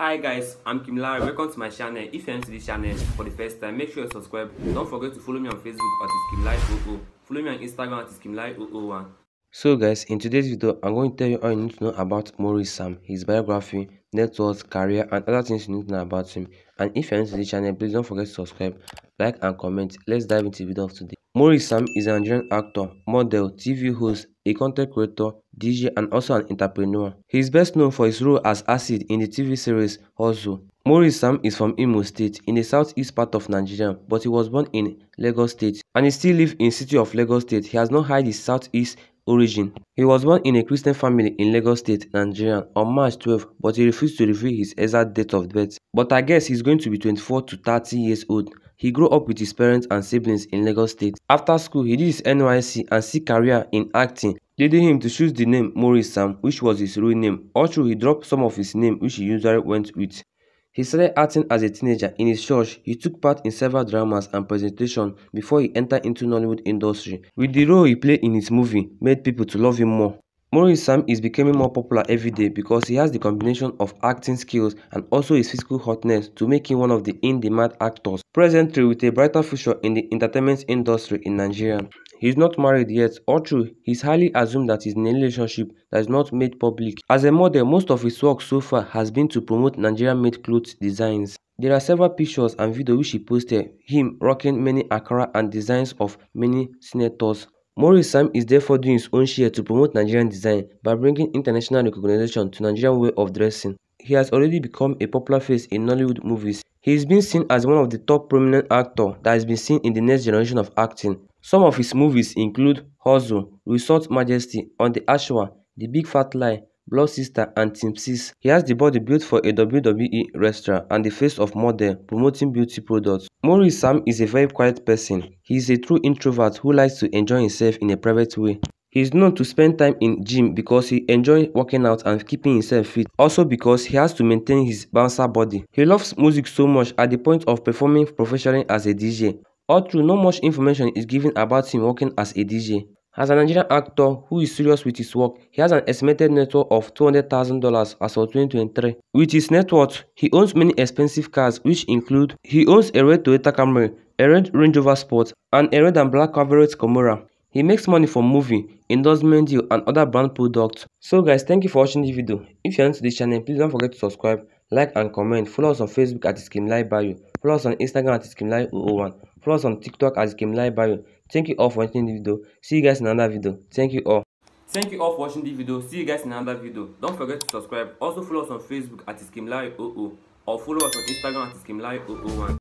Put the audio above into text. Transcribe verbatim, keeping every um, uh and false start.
Hi guys, I'm Kim Larry. Welcome to my channel. If you're new to this channel for the first time, make sure you subscribe. Don't forget to follow me on Facebook at Kim Larry zero zero. Follow me on Instagram at Kim Larry zero zero one. So guys, in today's video, I'm going to tell you all you need to know about Maurice Sam, his biography, net worth, career, and other things you need to know about him. And if you're new to this channel, please don't forget to subscribe, like, and comment. Let's dive into the video of today. Maurice Sam is an Nigerian actor, model, T V host, a content creator, D J, and also an entrepreneur. He is best known for his role as Acid in the T V series Huzzle. Maurice Sam is from Imo State in the southeast part of Nigeria, but he was born in Lagos State and he still lives in the city of Lagos State. He has not hid his southeast origin. He was born in a Christian family in Lagos State, Nigeria on March twelfth, but he refused to reveal his exact date of birth. But I guess he's going to be twenty-four to thirty years old. He grew up with his parents and siblings in Lagos State. After school, he did his N Y C and seek career in acting, leading him to choose the name Maurice Sam, which was his real name. Also, he dropped some of his name, which he usually went with. He started acting as a teenager in his church. He took part in several dramas and presentations before he entered into Nollywood industry, with the role he played in his movie made people to love him more. Maurice Sam is becoming more popular every day because he has the combination of acting skills and also his physical hotness to make him one of the in-demand actors, presently with a brighter future in the entertainment industry in Nigeria. He is not married yet, although he is highly assumed that he is in a relationship that is not made public. As a model, most of his work so far has been to promote Nigerian-made clothes designs. There are several pictures and videos which he posted, him rocking many akara and designs of many senators. Maurice Sam is therefore doing his own share to promote Nigerian design by bringing international recognition to Nigerian way of dressing. He has already become a popular face in Nollywood movies. He is being seen as one of the top prominent actors that has been seen in the next generation of acting. Some of his movies include Huzzle, Resort's Majesty, On the Ashwa, The Big Fat Lie, Blood Sister, and Team Sis. He has the body built for a W W E wrestler and the face of model promoting beauty products. Maurice Sam is a very quiet person. He is a true introvert who likes to enjoy himself in a private way. He is known to spend time in gym because he enjoys working out and keeping himself fit, also because he has to maintain his bouncer body. He loves music so much at the point of performing professionally as a D J. Although not much information is given about him working as a D J. As a Nigerian actor who is serious with his work, he has an estimated net worth of two hundred thousand dollars as of twenty twenty-three. With his net worth, he owns many expensive cars which include he owns a red Toyota Camry, a red Range Rover Sport, and a red and black Corvette Camaro. He makes money from movie, endorsement deal, and other brand products. So guys, thank you for watching this video. If you are new to this channel, please don't forget to subscribe, like, and comment. Follow us on Facebook at Kim Larry Bio. Follow us on Instagram at Kim Larry zero zero one. Follow us on TikTok as Kim Larry Bio. Thank you all for watching the video. See you guys in another video. Thank you all. Thank you all for watching the video. See you guys in another video. Don't forget to subscribe. Also follow us on Facebook at Kim Larry zero zero or follow us on Instagram at Kim Larry zero zero one.